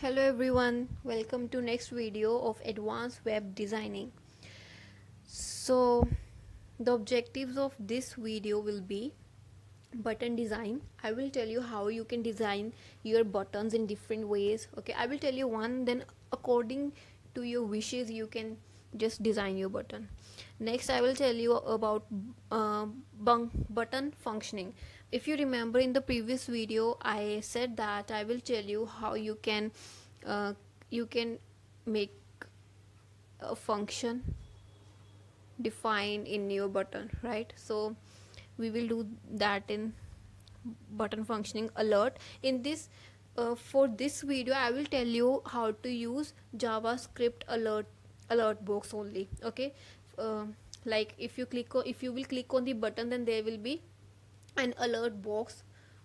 Hello everyone, welcome to next video of advanced web designing. So the objectives of this video will be button design. I will tell you how you can design your buttons in different ways. Okay, I will tell you one, then according to your wishes you can just design your button. Next I will tell you about button functioning. If you remember in the previous video I said that I will tell you how you can make a function defined in your button, right? So we will do that in button functioning alert. In this for this video I will tell you how to use JavaScript alert box only. Okay, like if you will click on the button, then there will be an alert box.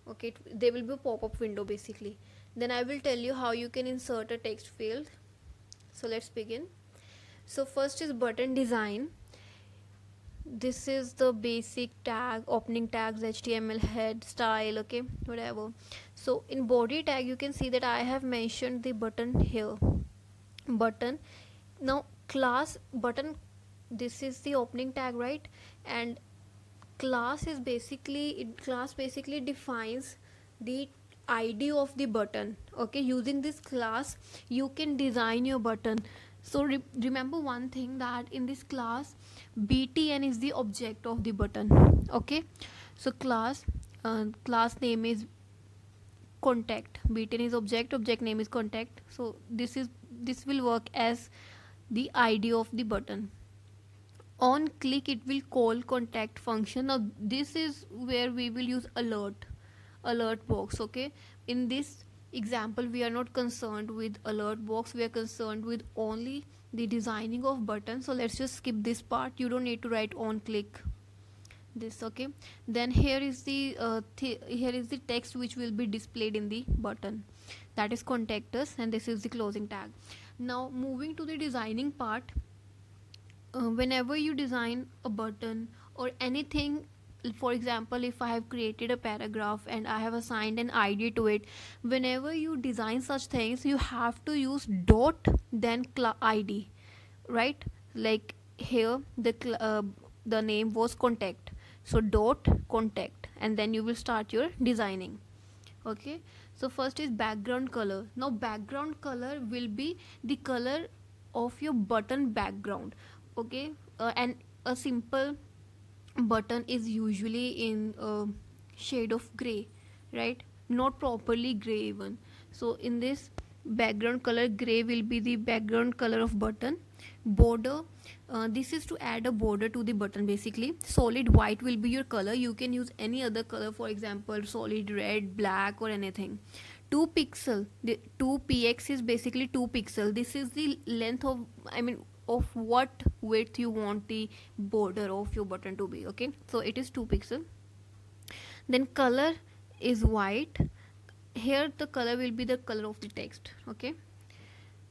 Okay, there will be a pop-up window basically. Then I will tell you how you can insert a text field. So let's begin. So first is button design. This is the basic tag, opening tags, HTML, head, style, okay, whatever. So in body tag you can see that I have mentioned the button here, button. Now class button, this is the opening tag, right? And class is basically class defines the ID of the button. Okay, using this class you can design your button. So remember one thing, that in this class btn is the object of the button. Okay, so class name is contact, btn is object name is contact. So this will work as the ID of the button. On click it will call contact function. Now this is where we will use alert box. Okay, in this example we are not concerned with alert box, we are concerned with only the designing of button. So let's just skip this part, you don't need to write on click this. Okay, then here is the text which will be displayed in the button, that is contact us, and this is the closing tag. Now moving to the designing part, whenever you design a button or anything, for example if I have created a paragraph and I have assigned an ID to it, whenever you design such things you have to use dot then ID, right? Like here the name was contact, so dot contact, and then you will start your designing. Okay, so first is background color. Now background color will be the color of your button background. Okay, and a simple button is usually in shade of gray, right? Not properly gray even. So in this, background color gray will be the background color of button. Border, this is to add a border to the button basically. Solid white will be your color, you can use any other color, for example solid red, black, or anything. 2 pixel, the 2px is basically 2 pixel, this is the length of, of what width you want the border of your button to be. Okay, so it is 2 pixel. Then color is white, here the color will be the color of the text. Okay,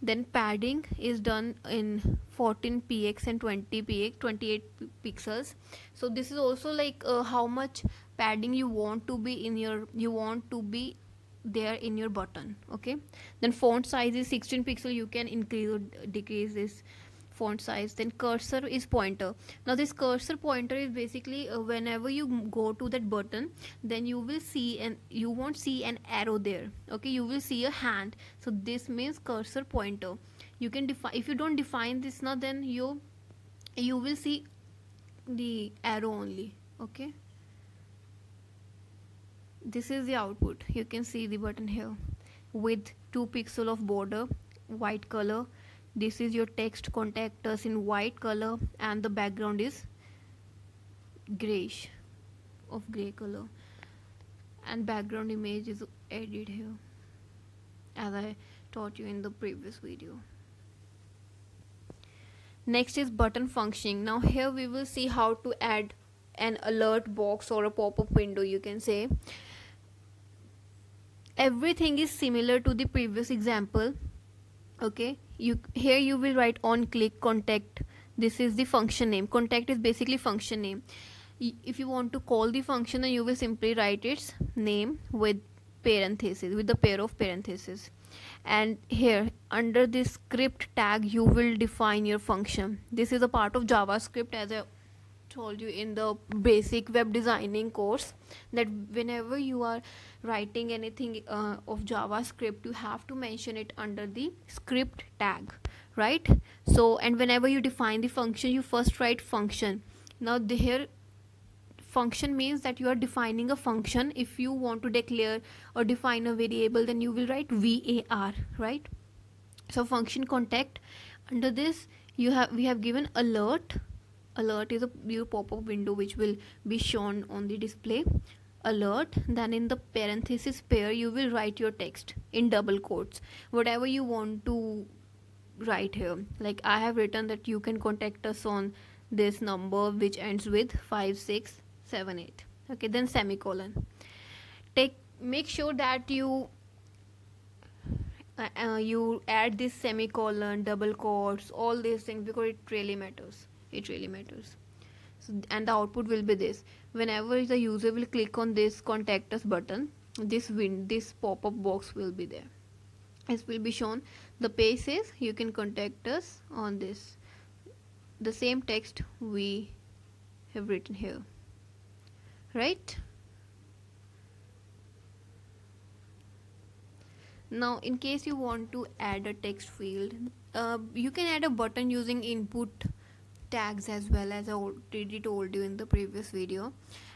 then padding is done in 14px and 20px, 28 pixels. So this is also like how much padding you want to be in your button. Okay, then font size is 16 pixel, you can increase or decrease this font size. Then cursor is pointer. Now this cursor pointer is basically whenever you go to that button, then you will see, and you won't see an arrow there. Okay, you will see a hand, so this means cursor pointer. You can define, if you don't define this now, then you will see the arrow only. Okay, this is the output, you can see the button here with 2 pixel of border, white color. This is your text, contact us, in white color, and the background is grayish of gray color, and background image is added here as I taught you in the previous video. Next is button functioning. Now here we will see how to add an alert box or a pop-up window, you can say. Everything is similar to the previous example. Okay, here you will write on click contact, this is the function name. Contact is basically function name. If you want to call the function, then you will simply write its name with parentheses, with a pair of parentheses. And here under this script tag you will define your function. This is a part of JavaScript, as I told you in the basic web designing course, that whenever you are writing anything of JavaScript, you have to mention it under the script tag, right? So, and whenever you define the function, you first write function. Now here function means that you are defining a function. If you want to declare or define a variable, then you will write var, right? So function contact, under this we have given alert. Alert is a new pop-up window which will be shown on the display. Alert, then in the parenthesis pair you will write your text in double quotes, whatever you want to write here. Like I have written that you can contact us on this number which ends with 5678. Okay, then semicolon. Make sure that you you add this semicolon, double quotes, all these things, because it really matters. So, and the output will be this. Whenever the user will click on this contact us button, this pop-up box will be there. This will be shown. The page says you can contact us on this, the same text we have written here, right? Now in case you want to add a text field, you can add a button using input tags as well, as I already told you in the previous video.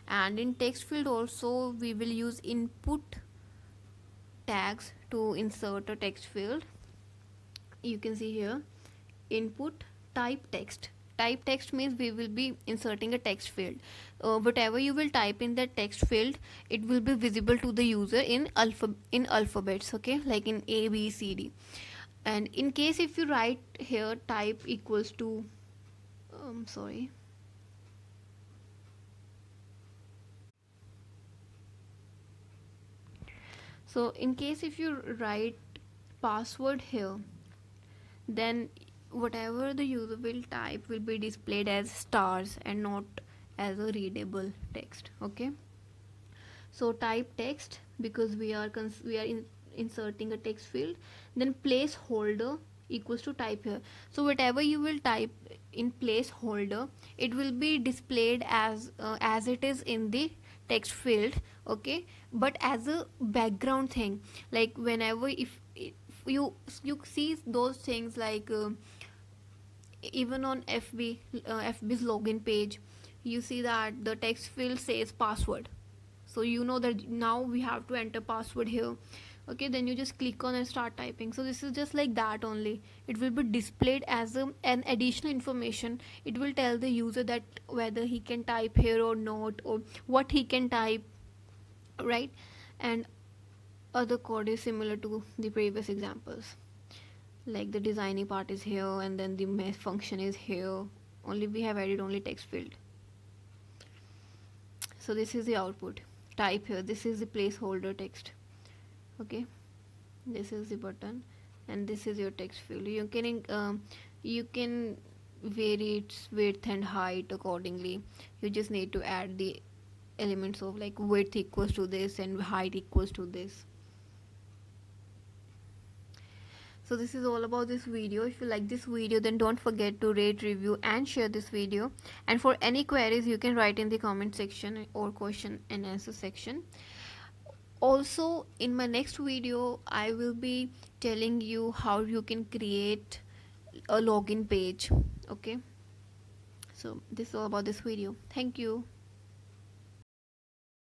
And in text field also we will use input tags to insert a text field. You can see here input type text. Type text means we will be inserting a text field. Whatever you will type in that text field, it will be visible to the user in alphabets, okay, like in A, B, C, D. And in case if you write here type equals to So in case if you write password here, then whatever the user will type will be displayed as stars and not as a readable text, okay? So type text, because we are inserting a text field. Then placeholder equals to type here. So whatever you will type in placeholder, it will be displayed as it is in the text field, okay, but as a background thing. Like whenever if you see those things, like even on FB's login page, you see that the text field says password, so you know that now we have to enter password here, okay? Then you just click on and start typing. So this is just like that only. It will be displayed as an additional information. It will tell the user that whether he can type here or not, or what he can type, right? And other code is similar to the previous examples, like the designing part is here and then the math function is here, only we have added only text field. So this is the output type here. This is the placeholder text, okay? This is the button and this is your text field. You can vary its width and height accordingly. You just need to add the elements of like width equals to this and height equals to this. So this is all about this video. If you like this video, then don't forget to rate, review and share this video. And for any queries you can write in the comment section or question and answer section. Also, in my next video I will be telling you how you can create a login page, okay? So this is all about this video. Thank you.